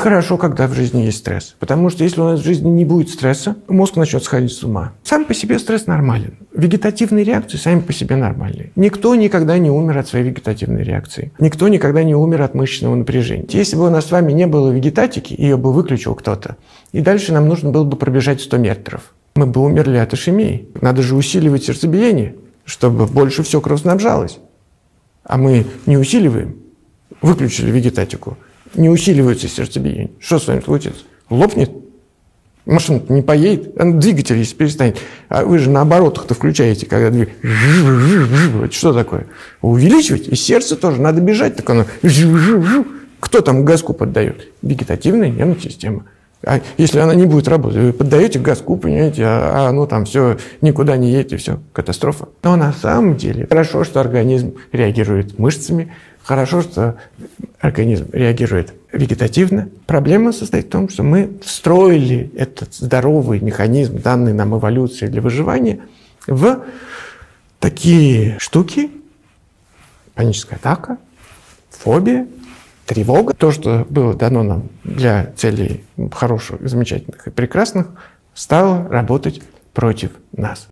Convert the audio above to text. Хорошо, когда в жизни есть стресс. Потому что если у нас в жизни не будет стресса, мозг начнет сходить с ума. Сам по себе стресс нормален. Вегетативные реакции сами по себе нормальные. Никто никогда не умер от своей вегетативной реакции. Никто никогда не умер от мышечного напряжения. Если бы у нас с вами не было вегетатики, ее бы выключил кто-то. И дальше нам нужно было бы пробежать 100 метров. Мы бы умерли от ишемии. Надо же усиливать сердцебиение, чтобы больше все кровь снабжалось. А мы не усиливаем. Выключили вегетатику. Не усиливается сердцебиение. Что с вами случится? Лопнет? Машина не поедет? Двигатель, если перестанет. А вы же на оборотах-то включаете, когда двигатель... Что такое? Увеличивать? И сердце тоже. Надо бежать, так оно... Кто там газку поддает? Вегетативная нервная система. А если она не будет работать, вы поддаете газку, понимаете, а оно там все никуда не едет, и все, катастрофа. Но на самом деле хорошо, что организм реагирует мышцами, хорошо, что организм реагирует вегетативно. Проблема состоит в том, что мы встроили этот здоровый механизм, данный нам эволюции для выживания, в такие штуки: паническая атака, фобия, тревога. То, что было дано нам для целей хороших, замечательных и прекрасных, стало работать против нас.